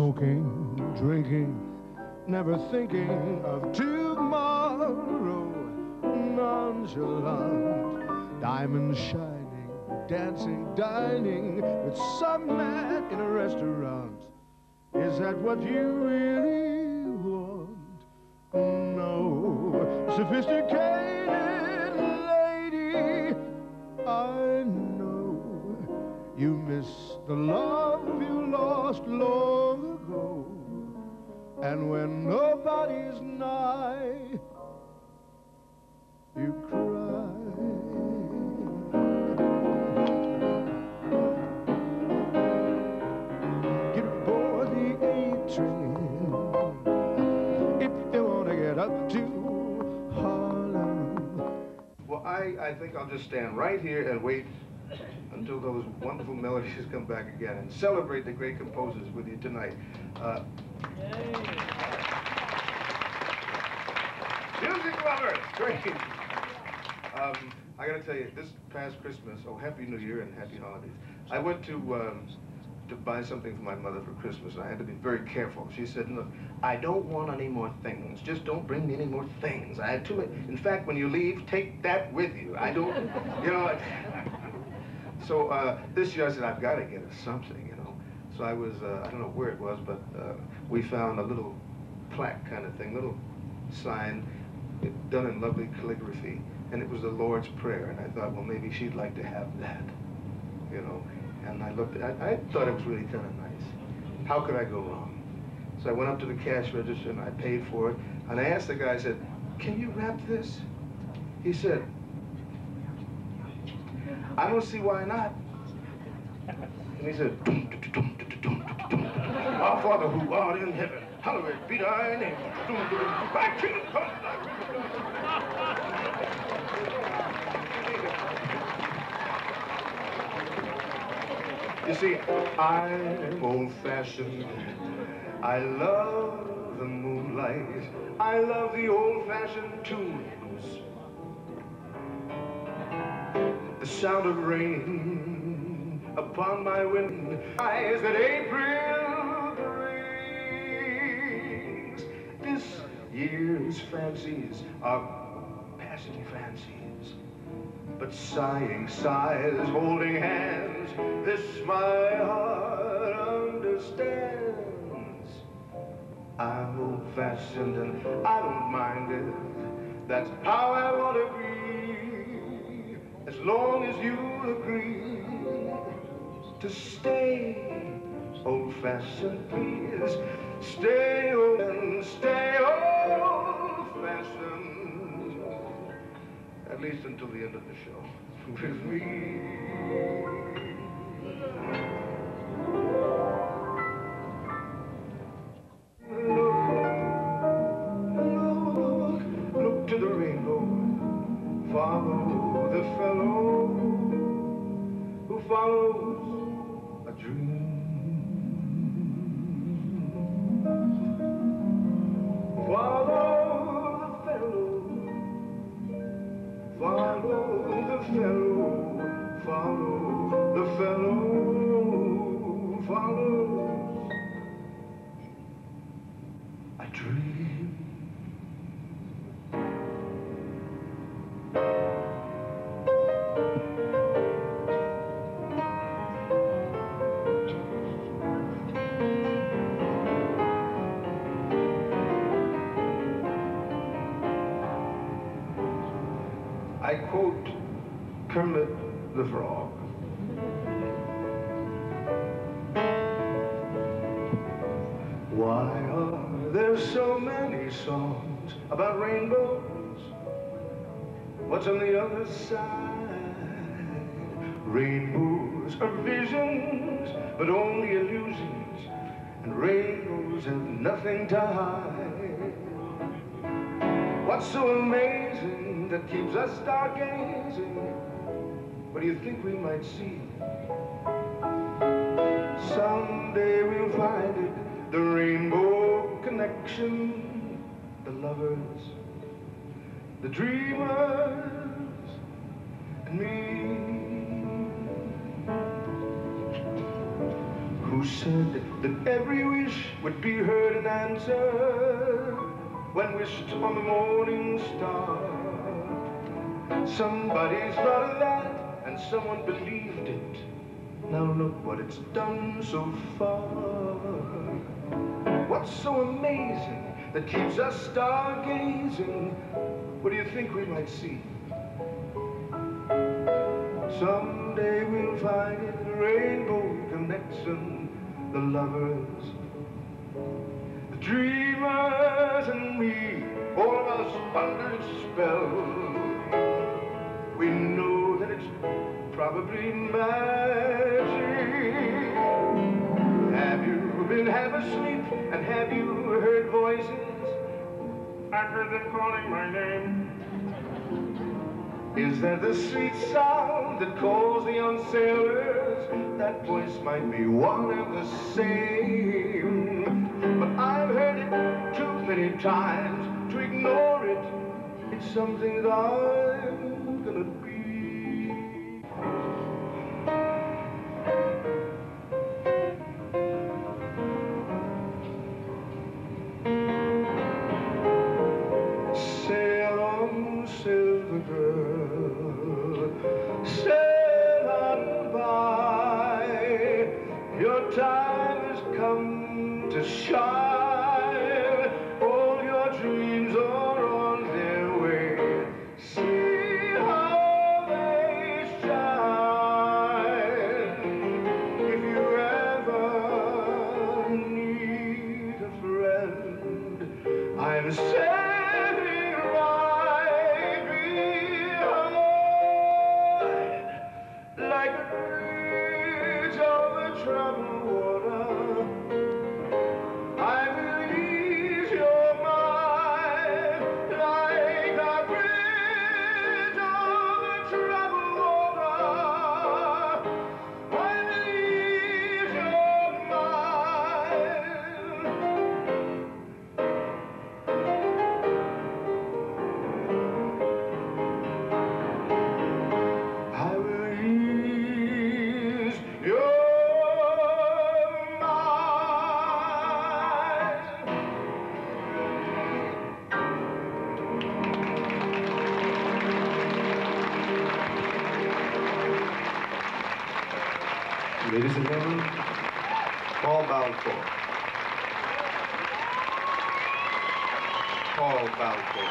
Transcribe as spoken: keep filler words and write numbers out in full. smoking, drinking, never thinking of tomorrow. Nonchalant, diamonds shining, dancing, dining with some man in a restaurant. Is that what you really want? No, sophisticated lady, I know you miss the love you lost long ago. And when nobody's nigh, you cry. Get aboard the A train if you want to get up to Harlem. Well, I, I think I'll just stand right here and wait until those wonderful melodies come back again and celebrate the great composers with you tonight. Uh, music lovers, great. Um, I gotta tell you, this past Christmas, oh, Happy New Year and Happy Holidays. I went to um, to buy something for my mother for Christmas. And I had to be very careful. She said, look, I don't want any more things. Just don't bring me any more things. I had too many. In fact, when you leave, take that with you. I don't, you know. So uh, this year I said, I've got to get her something, you know. So I was, uh, I don't know where it was, but uh, we found a little plaque kind of thing, little sign done in lovely calligraphy. And it was the Lord's Prayer. And I thought, well, maybe she'd like to have that, you know. And I looked at it, I, I thought it was really kind of nice. How could I go wrong? So I went up to the cash register and I paid for it. And I asked the guy, I said, can you wrap this? He said, I don't see why not. And he said, Our Father who art in heaven, hallowed be thy name. Thy kingdom come, thy kingdom come. You see, I'm old-fashioned. I love the moonlight. I love the old-fashioned tunes. The sound of rain upon my window, eyes that April brings. This year's fancies are passing fancies, but sighing sighs, holding hands, this my heart understands. I'm old-fashioned and I don't mind it. That's how I want to be. As long as you agree to stay old-fashioned, please stay old and stay old-fashioned, at least until the end of the show, with me. Follows a dream. Follow the fellow, follow the fellow, follow the fellow, follows a dream. I quote Kermit the Frog. Why are there so many songs about rainbows? What's on the other side? Rainbows are visions, but only illusions. And rainbows have nothing to hide. What's so amazing that keeps us stargazing? What do you think we might see? Someday we'll find it, the rainbow connection, the lovers, the dreamers, and me. Who who said that every wish would be heard and answered when wished on the morning star. Somebody's thought of that, and someone believed it. Now look what it's done so far. What's so amazing that keeps us stargazing? What do you think we might see? Someday we'll find in the rainbow connection, the lovers, the dreamers and me, all of us under its spell. We know that it's probably magic. Have you been half asleep and have you heard voices? I've heard them calling my name. Is that the sweet sound that calls the young sailors? That voice might be one and the same, but I've heard it too many times to ignore it. It's something that I'm gonna be. Ladies and gentlemen, Paul Balfour. Paul Balfour.